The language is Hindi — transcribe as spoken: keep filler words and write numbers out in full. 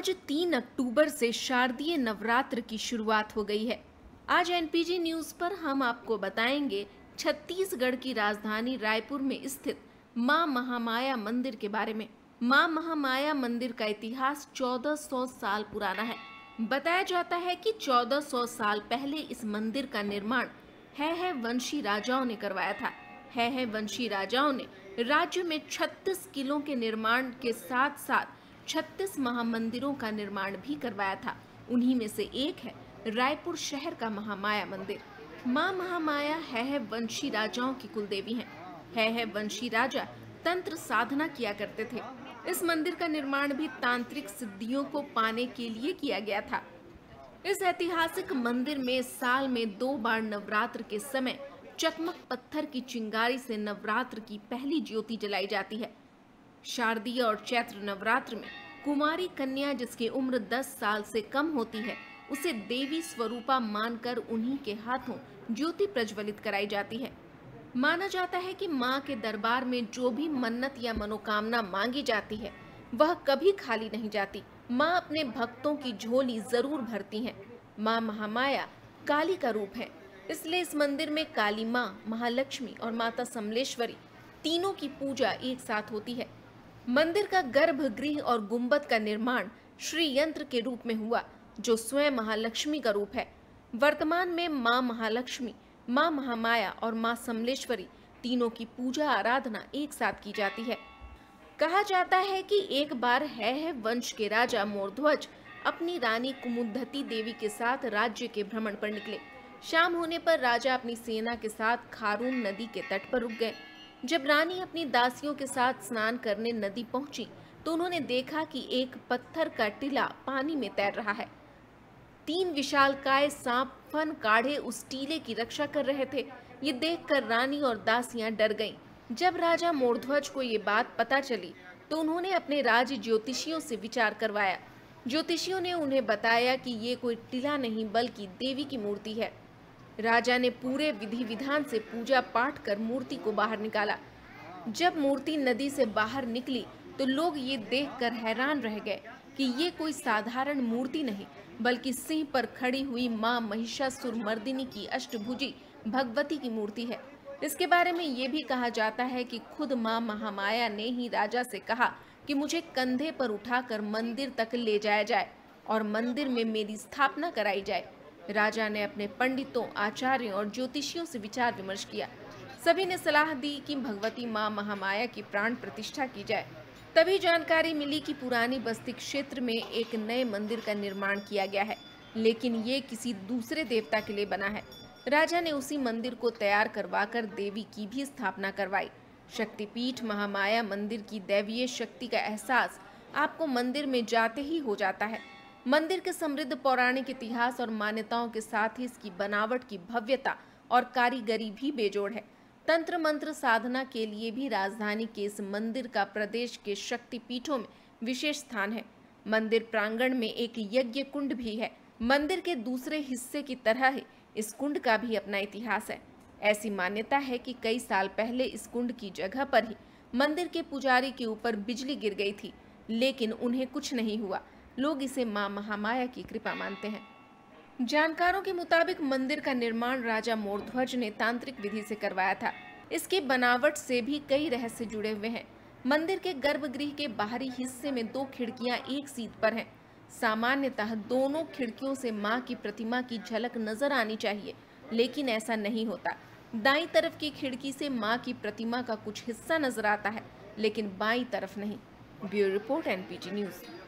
आज तीन अक्टूबर से शारदीय नवरात्र की शुरुआत हो गई है। आज एनपीजी न्यूज पर हम आपको बताएंगे छत्तीसगढ़ की राजधानी रायपुर में स्थित माँ महामाया मंदिर के बारे में। माँ महामाया मंदिर का इतिहास चौदह सौ साल पुराना है। बताया जाता है कि चौदह सौ साल पहले इस मंदिर का निर्माण हैहयवंशी राजाओं ने करवाया था। हैहयवंशी राजाओं ने राज्य में छत्तीस किलों के निर्माण के साथ साथ छत्तीस महामंदिरों का निर्माण भी करवाया था। उन्हीं में से एक है रायपुर शहर का महामाया मंदिर। माँ महामाया हैहयवंशी राजाओं की कुलदेवी हैं। हैहयवंशी राजा तंत्र साधना किया करते थे। इस मंदिर का निर्माण भी तांत्रिक सिद्धियों को पाने के लिए किया गया था। इस ऐतिहासिक मंदिर में साल में दो बार नवरात्र के समय चकमक पत्थर की चिंगारी से नवरात्र की पहली ज्योति जलाई जाती है। शारदीय और चैत्र नवरात्र में कुमारी कन्या जिसकी उम्र दस साल से कम होती है उसे देवी स्वरूपा मानकर उन्हीं के हाथों ज्योति प्रज्वलित कराई जाती है। माना जाता है कि माँ के दरबार में जो भी मन्नत या मनोकामना मांगी जाती है वह कभी खाली नहीं जाती। माँ अपने भक्तों की झोली जरूर भरती हैं। माँ महामाया काली का रूप है, इसलिए इस मंदिर में काली माँ, महालक्ष्मी और माता समलेश्वरी तीनों की पूजा एक साथ होती है। मंदिर का गर्भगृह और गुंबद का निर्माण श्री यंत्र के रूप में हुआ जो स्वयं महालक्ष्मी का रूप है। वर्तमान में माँ महालक्ष्मी, माँ महामाया और माँ समलेश्वरी तीनों की पूजा आराधना एक साथ की जाती है। कहा जाता है कि एक बार हैहयवंश के राजा मोरध्वज अपनी रानी कुमुद्धति देवी के साथ राज्य के भ्रमण पर निकले। शाम होने पर राजा अपनी सेना के साथ खारून नदी के तट पर रुक गए। जब रानी अपनी दासियों के साथ स्नान करने नदी पहुंची तो उन्होंने देखा कि एक पत्थर का टीला पानी में तैर रहा है। तीन विशालकाय सांप फन काढ़े उस टीले की रक्षा कर रहे थे। ये देखकर रानी और दासियां डर गईं। जब राजा मोरध्वज को ये बात पता चली तो उन्होंने अपने राज्य ज्योतिषियों से विचार करवाया। ज्योतिषियों ने उन्हें बताया कि ये कोई टीला नहीं बल्कि देवी की मूर्ति है। राजा ने पूरे विधि विधान से पूजा पाठ कर मूर्ति को बाहर निकाला। जब मूर्ति नदी से बाहर निकली तो लोग ये देखकर हैरान रह गए कि ये कोई साधारण मूर्ति नहीं बल्कि सिंह पर खड़ी हुई माँ महिषासुरमर्दिनी की अष्टभुजी भगवती की मूर्ति है। इसके बारे में ये भी कहा जाता है कि खुद माँ महामाया ने ही राजा से कहा कि मुझे कंधे पर उठाकर मंदिर तक ले जाया जाए और मंदिर में मेरी स्थापना कराई जाए। राजा ने अपने पंडितों, आचार्यों और ज्योतिषियों से विचार विमर्श किया। सभी ने सलाह दी कि भगवती माँ महामाया की प्राण प्रतिष्ठा की जाए। तभी जानकारी मिली कि पुरानी बस्ती क्षेत्र में एक नए मंदिर का निर्माण किया गया है, लेकिन ये किसी दूसरे देवता के लिए बना है। राजा ने उसी मंदिर को तैयार करवाकर देवी की भी स्थापना करवाई। शक्तिपीठ महामाया मंदिर की दैवीय शक्ति का एहसास आपको मंदिर में जाते ही हो जाता है। मंदिर के समृद्ध पौराणिक इतिहास और मान्यताओं के साथ ही इसकी बनावट की भव्यता और कारीगरी भी बेजोड़ है। तंत्र मंत्र साधना के लिए भी राजधानी के इस मंदिर का प्रदेश के शक्तिपीठों में विशेष स्थान है। मंदिर प्रांगण में एक यज्ञ कुंड भी है। मंदिर के दूसरे हिस्से की तरह ही इस कुंड का भी अपना इतिहास है। ऐसी मान्यता है कि कई साल पहले इस कुंड की जगह पर ही मंदिर के पुजारी के ऊपर बिजली गिर गई थी, लेकिन उन्हें कुछ नहीं हुआ। लोग इसे माँ महामाया की कृपा मानते हैं। जानकारों के मुताबिक मंदिर का निर्माण राजा मोरध्वज ने तांत्रिक विधि से करवाया था। इसके बनावट से भी कई रहस्य जुड़े हुए हैं। मंदिर के गर्भगृह के बाहरी हिस्से में दो खिड़कियां एक सीध पर हैं। सामान्यतः दोनों खिड़कियों से माँ की प्रतिमा की झलक नजर आनी चाहिए, लेकिन ऐसा नहीं होता। दाईं तरफ की खिड़की से माँ की प्रतिमा का कुछ हिस्सा नजर आता है, लेकिन बाईं तरफ नहीं। Bureau report, NPG news.